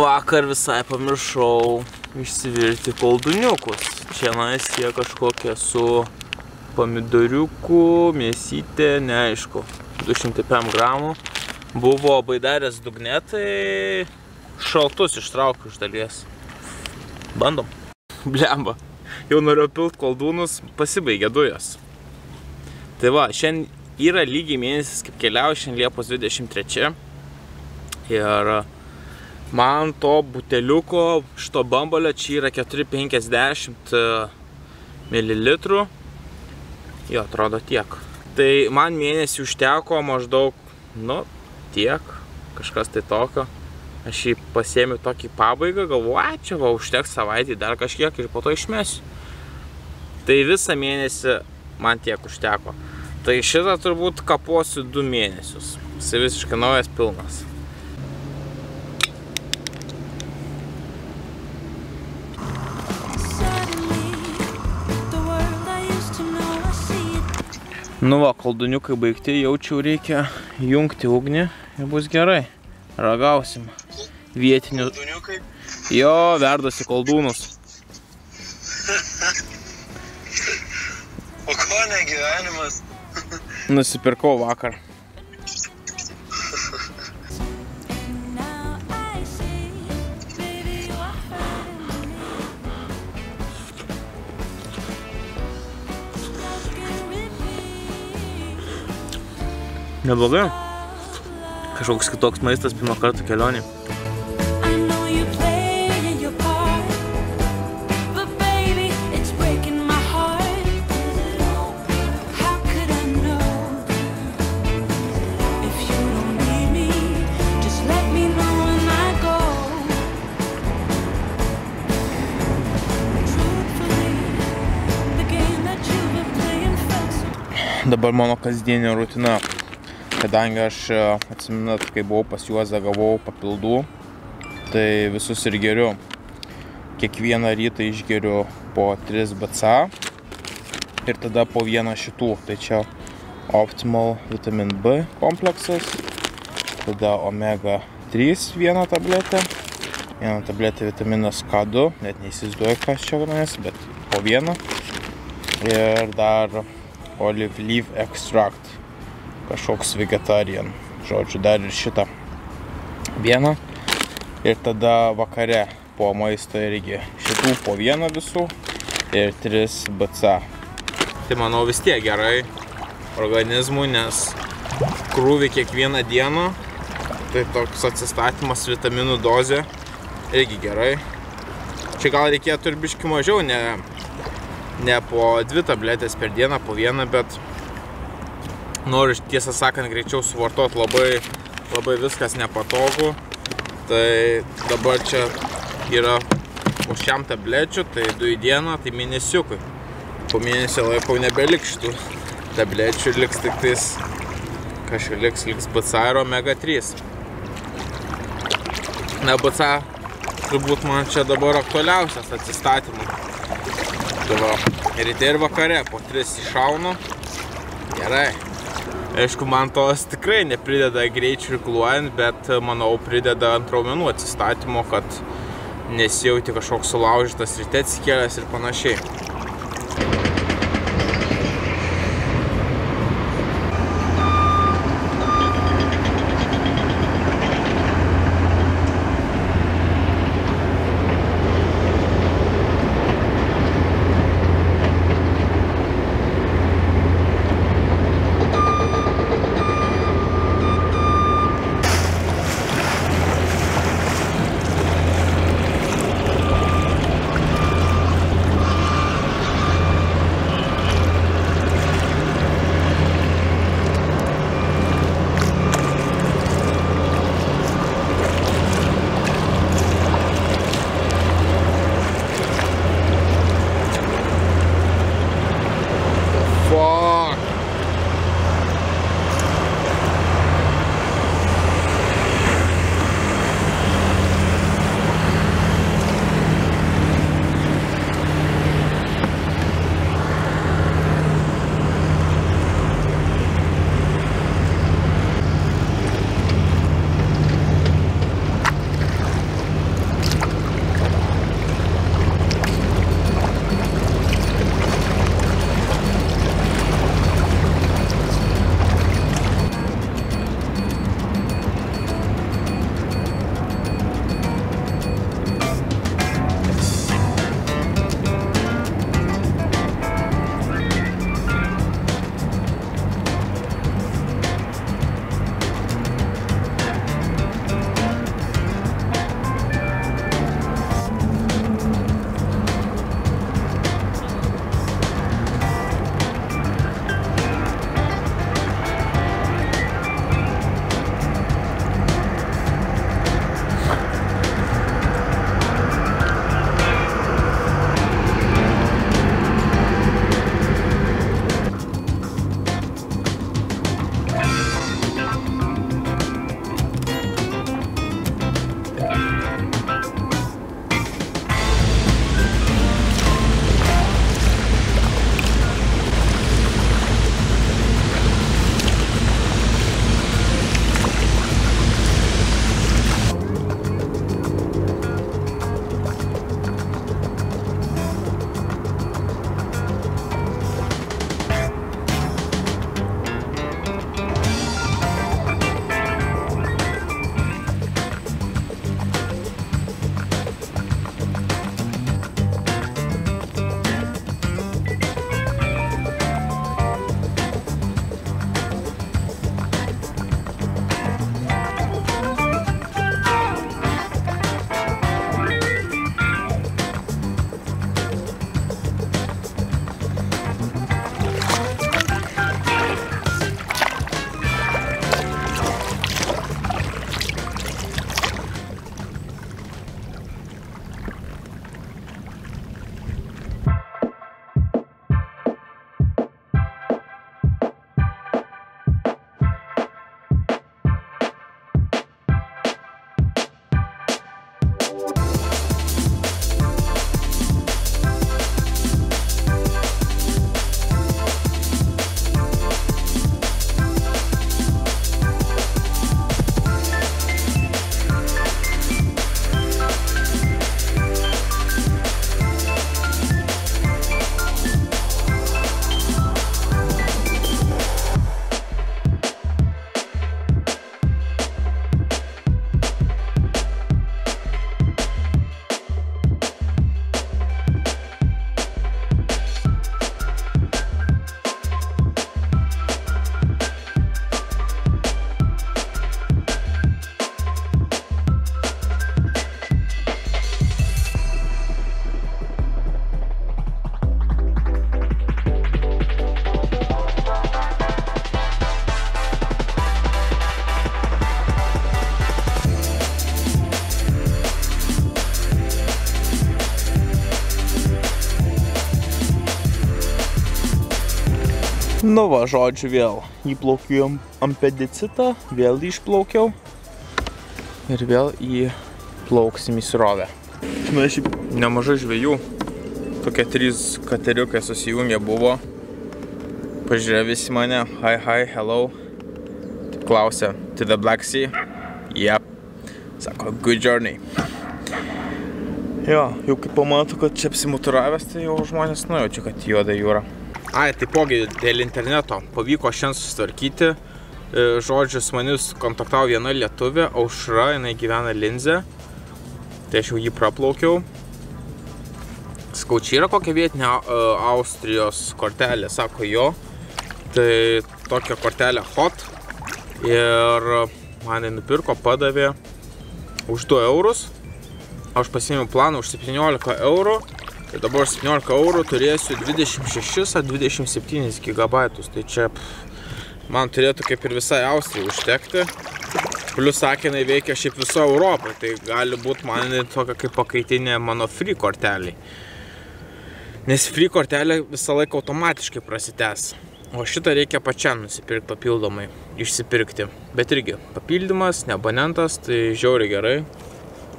vakar visai pamiršau išsivirti kolduniukus. Šiandien jie kažkokie su pomidoriuku, mėsytė, neaišku. 205 gramų. Buvo baidarės dugnetai, šaltus ištraukiu iš dalies. Bandom. Blemba. Jau norėjau pilt koldūnus, pasibaigė dujos. Tai va, šiandien yra lygiai mėnesis, kaip keliau, šiandien Liepos 23. Ir man to buteliuko, šito bambalio, čia yra 450 ml. Jo, atrodo tiek. Tai man mėnesį užteko maždaug, nu, tiek, kažkas tai tokio. Aš jį pasiėmiau tokį pabaigą, galvoju, čia va, užteks savaitį dar kažkiek ir po to išmesiu. Tai visą mėnesį man tiek užteko. Tai šitą turbūt kaposiu 2 mėnesius. Jis visiškai naujas, pilnas. Nu va, kolduniukai baigti, jaučiu reikia jungti ugnį ir bus gerai. Ragausim vietinius. Kolduniukai? Jo, verdosi koldūnus. O ko ne gyvenimas? Nusipirkau vakar. Neblogai. Kažkoks kitoks maistas, pirmą kartą kelionį. Dabar mano kasdienė rutina. Kadangi aš, atsiminat, kai buvau pas Juozą, gavau papildų, tai visus ir geriu. Kiekvieną rytą išgeriu po 3 BCA ir tada po 1 šitų. Tai čia Optimal Vitamin B kompleksas, tada Omega 3 vieną tabletę vitaminas K2, net neįsivaizduoju, kas čia vadinasi, bet po 1. Ir dar Olive Leaf Extract. Kažkoks vegetarian. Žodžiu, dar ir šitą vieną. Ir tada vakare po maisto irgi šitų po 1 visų ir 3 BCA. Tai manau vis tiek gerai organizmui, nes krūvį kiekvieną dieną. Tai toks atsistatymas vitaminų dozė. Irgi gerai. Čia gal reikėtų ir biški mažiau, ne po 2 tabletės per dieną, po 1, bet noriu, tiesą sakant, greičiau suvartot, labai viskas nepatogu. Tai dabar čia yra po 100 tablečių, tai 2 į dieną, tai mėnesiukui. Po mėnesio laiko nebeliks šitų tablečių, liks tik tais, kažkai liks BCA ir Omega 3. Na, BCA turbūt man čia dabar aktualiausias atsistatymui. Tai va, ryte ir vakare po 3 iššaunu. Gerai. Aišku, man tos tikrai neprideda greičių irkluojant, bet manau prideda ant raumenų atsistatymo, kad nesijauti kažkoks sulaužytas ryte atsikėlęs ir panašiai. Nu va, žodžiu, vėl įplaukiu ampedicitą, vėl išplaukiau ir vėl įplauksim į srovę. Na, šiaip nemažai žvejų, tokie 3 kateriukai susijungę buvo, pažiūrėjo visi mane, hi, hello, taip klausė, to the Black Sea, yep, sako, good journey. Jo, jau kaip pamatau, kad čia apsimaturavęs, tai jau žmonės nujaučia, kad juoda jūra. Ai, taipogi dėl interneto pavyko šiandien susitvarkyti. Žodžiu, su manis kontaktavo viena lietuvė, Aušra, jinai gyvena Linze. Tai aš jau jį praplaukiau. Sakau, čia yra kokia vietinė Austrijos kortelė, sako jo. Tai tokia kortelė hot. Ir man nupirko, padavė už 2 eurus. Aš pasiėmiau planą už 17 eurų ir dabar 17 eurų turėsiu 26 ar 27 gigabaitus. Tai čia man turėtų kaip ir visai Austrijai užtekti. Plius sakinai veikia šiaip viso Europai, tai gali būti man tokia kaip pakaitinė mano free kortelį. Nes free kortelė visą laiką automatiškai prasitęs. O šitą reikia pačiam nusipirkti papildomai, išsipirkti. Bet irgi papildymas, ne abonentas, tai žiauriai gerai.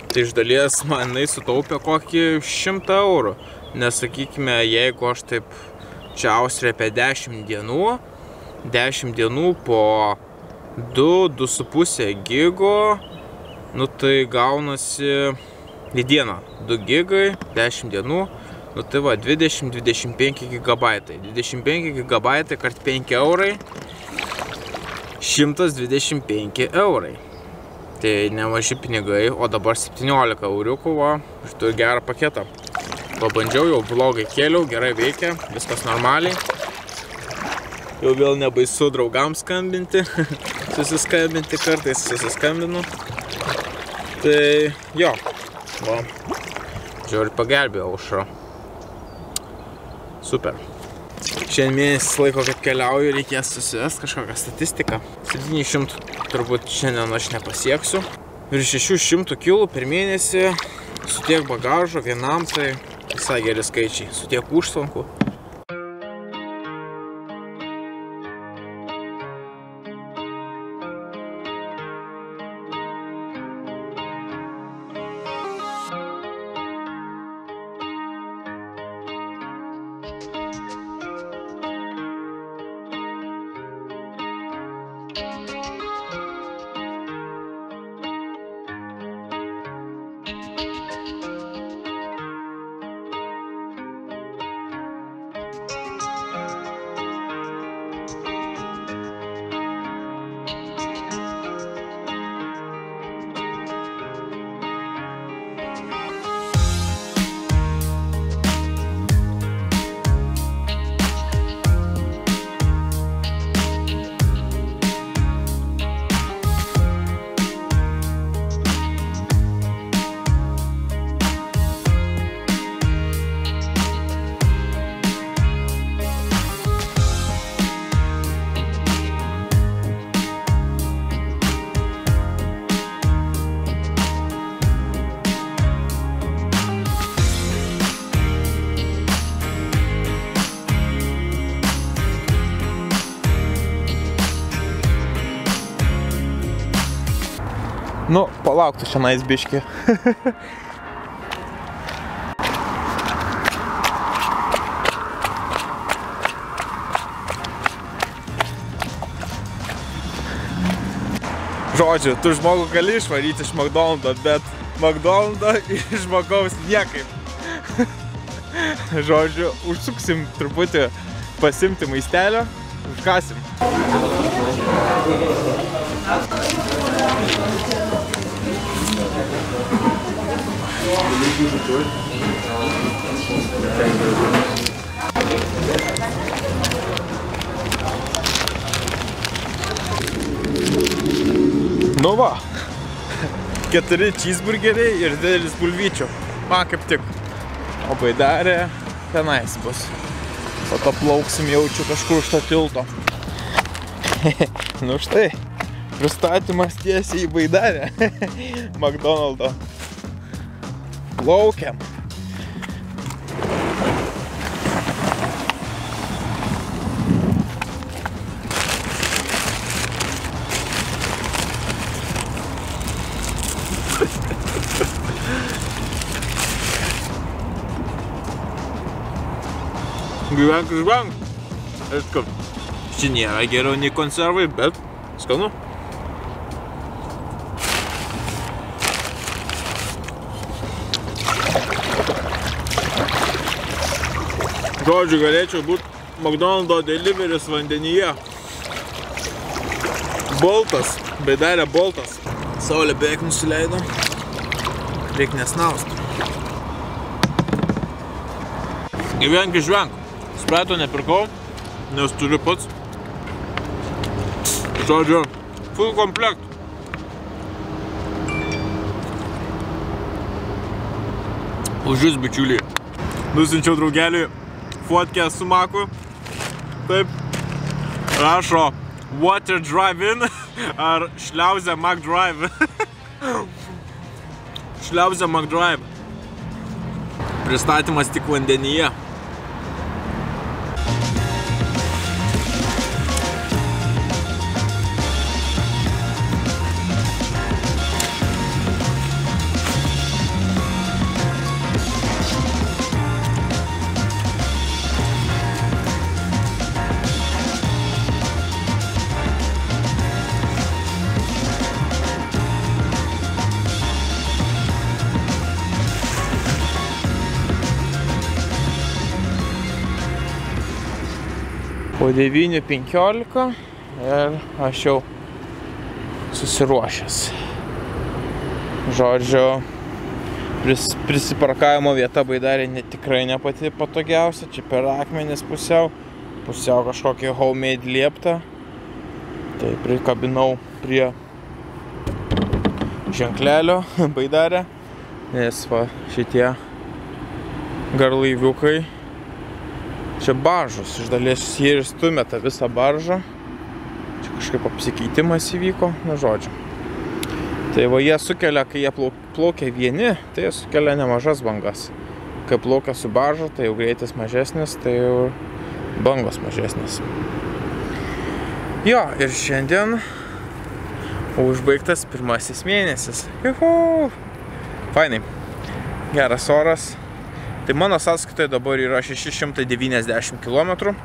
Tai iš dalies man jinai sutaupė kokį 100 eurų. Nes sakykime, jeigu aš taip čia Austrijoje apie 10 dienų po 2,5 gigo, nu tai gaunasi į dieną 2 gigai, 10 dienų, nu tai va 20-25 gigabaitai. 25 gigabaitai kart 5 eurai, 125 eurai. Tai nemaži pinigai, o dabar 17 euriukų, va, aš turiu gerą paketą. Pabandžiau, jau blogai kėliau, gerai veikia, viskas normaliai. Jau vėl nebaisu draugams skambinti, susiskambinti, kartais susiskambinu. Tai jo, va, žiūrėjau, pagelbėjau Aušrą. Super. Šiandien mėnesis laiko, kad keliauju, reikės susivesti kažkokią statistiką. 700 turbūt šiandien aš nepasieksiu. Ir 600 kilų per mėnesį su tiek bagažo vienam, tai visai geri skaičiai, su tiek užtvankų. Nu, palauktų šiandien biškį. Žodžiu, tu žmogų gali išvaryti iš McDonald'o, bet McDonald'o iš žmogaus niekaip. Žodžiu, užsuksim truputį pasimti maistelio, užkasim. Nu va, 4 cheeseburgeriai ir didelis bulvyčių. Man kaip tik. O baidarė tenais bus. O to plauksim jaučiu kažkur už to tilto. Nu štai, pristatymas tiesiai į baidarę McDonald'o. Plaukiam. gyvenk išvenk. Aišku, čia nėra geriau nei konservai, bet skanu. Žodžiu, galėčiau būti McDonald's deliveris vandenyje. Boltas, baidarė boltas. Saulė beveik nusileido. Reik nesnausti. Gyvenk išvenk. Spraito nepirkau, nes turiu pats. Žodžiu, full komplekt. Už jūs, bičiuliai. Nusinčiau draugeliui fotkę su maku. Taip. Rašo water drive-in ar šliauzė McDrive. Šliauzė McDrive. Pristatymas tik vandenyje. Po 9:15 ir aš jau susiruošęs. Žodžiu, prisiparkavimo vieta baidarė tikrai ne pati patogiausia. Čia per akmenis pusiau kažkokį homemade lieptą. Tai prikabinau prie ženklelio baidarę, nes va šitie garlaiviukai. Čia baržos, iš dalies jie ir stumė tą visą baržą. Čia kažkaip apsikeitimas įvyko, na žodžiu. Tai va jie sukelia, kai jie plaukia vieni, tai jie sukelia nemažas bangas. Kai plaukia su baržu, tai jau greitis mažesnis, tai jau bangos mažesnis. Jo, ir šiandien užbaigtas pirmasis mėnesis. Juhu! Fainai, geras oras. Tai mano sąskaitoje dabar yra 690 km.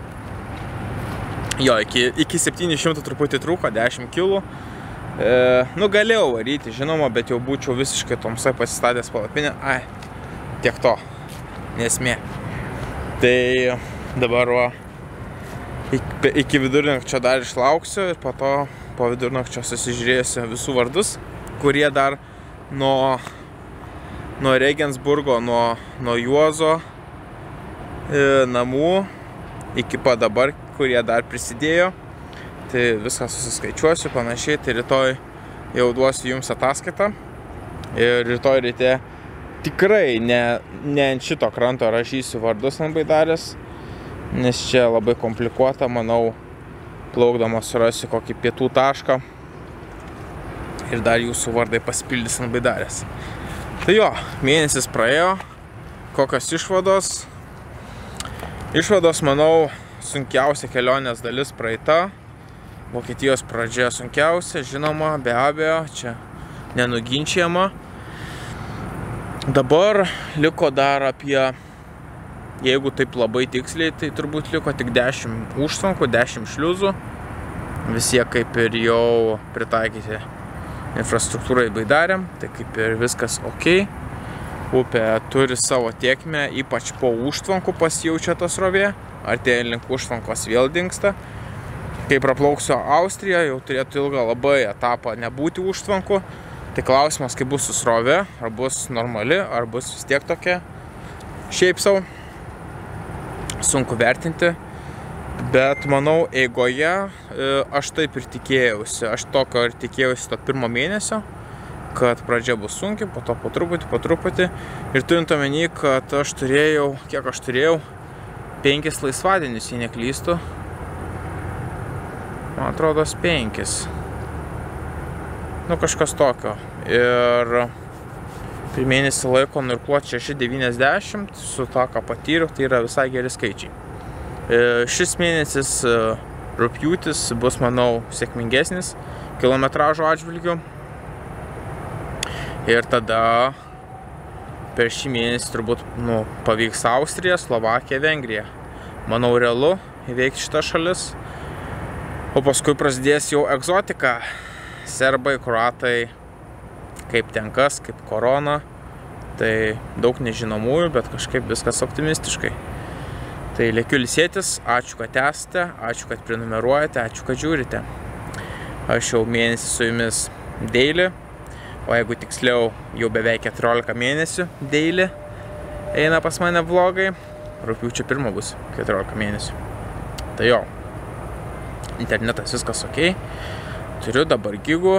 Jo, iki 700 truputį trūko, 10 kg. Nu, galėjau varyti, žinoma, bet jau būčiau visiškai tamsai pasistatęs palapinę. Ai, tiek to, nesmė. Tai dabar va, iki vidurnakčio dar išlauksiu ir po to po vidurnakčio susižiūrėsiu visų vardus, kurie dar nuo Regensburgo, nuo Juozo namų iki pat dabar, kurie dar prisidėjo. Tai viską susiskaičiuosiu, panašiai. Tai rytoj jau duosiu jums ataskaitą. Ir rytoj ryte tikrai ne ant šito kranto rašysiu vardus ant baidarės, nes čia labai komplikuota. Manau, plaukdamas surasiu kokį pietų tašką ir dar jūsų vardai pasipildys ant baidarės. Tai jo, mėnesis praėjo. Kokios išvados? Išvados, manau, sunkiausia kelionės dalis praeita. Vokietijos pradžia sunkiausia, žinoma, be abejo, čia nenuginčiama. Dabar liko dar apie, jeigu taip labai tiksliai, tai turbūt liko tik 10 užtvankų, 10 šliuzų. Visie kaip ir jau pritaikyti infrastruktūrai baidarėm, tai kaip ir viskas ok. Upė turi savo tiekmę, ypač po užtvankų pasijaučia tas rovė, artėjant link užtvankos vėl dingsta. Kai praplauksiu Austriją, jau turėtų ilgą labai etapą nebūti užtvankų, tai klausimas, kaip bus su srovė, ar bus normali, ar bus vis tiek tokia šiaip sau. Sunku vertinti, bet manau, eigoje aš taip ir tikėjausi. Aš tokio ir tikėjausi to pirmo mėnesio, kad pradžia bus sunki, po to po truputį. Ir turint omeny, kad aš turėjau, kiek aš turėjau, 5 laisvadienius, jei neklystu. Man atrodo, 5. Nu, kažkas tokio. Ir per mėnesį laiko nurkluoti 6,90 su tą, ką patyriau, tai yra visai geri skaičiai. Šis mėnesis rugpjūtis bus, manau, sėkmingesnis kilometražo atžvilgiu. Ir tada per šį mėnesį turbūt pavyks Austrija, Slovakija, Vengrija. manau, realu įveikti šitą šalis. O paskui prasidės jau egzotika. Serbai, kroatai, kaip tenkas, kaip korona. Tai daug nežinomųjų, bet kažkaip viskas optimistiškai. Tai lėkiu ilsėtis, ačiū, kad esate, ačiū, kad prenumeruojate, ačiū, kad žiūrite. Aš jau mėnesį su jumis daily, o jeigu tiksliau, jau beveik 14 mėnesių daily eina pas mane vlogai. Rugpjūčio 1 bus 14 mėnesių. Tai jo, internetas viskas ok. Turiu dabar gigų.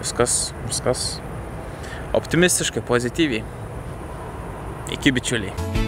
Viskas optimistiškai, pozityviai. Iki, bičiuliai.